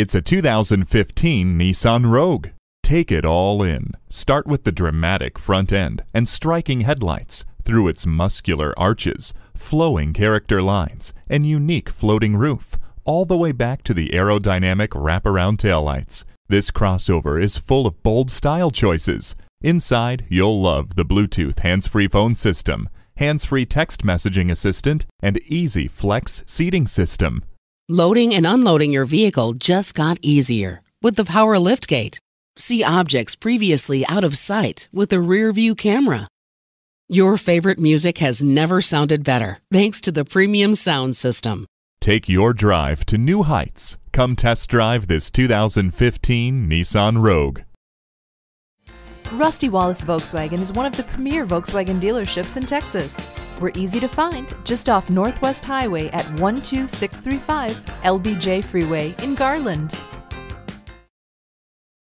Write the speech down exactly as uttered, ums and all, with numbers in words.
It's a two thousand fifteen Nissan Rogue. Take it all in. Start with the dramatic front end and striking headlights through its muscular arches, flowing character lines, and unique floating roof, all the way back to the aerodynamic wraparound taillights. This crossover is full of bold style choices. Inside, you'll love the Bluetooth hands-free phone system, hands-free text messaging assistant, and easy Flex seating system. Loading and unloading your vehicle just got easier with the power liftgate. See objects previously out of sight with the rear-view camera. Your favorite music has never sounded better thanks to the premium sound system. Take your drive to new heights. Come test drive this two thousand fifteen Nissan Rogue. Rusty Wallace Volkswagen is one of the premier Volkswagen dealerships in Texas. We're easy to find just off Northwest Highway at one two six three five L B J Freeway in Garland.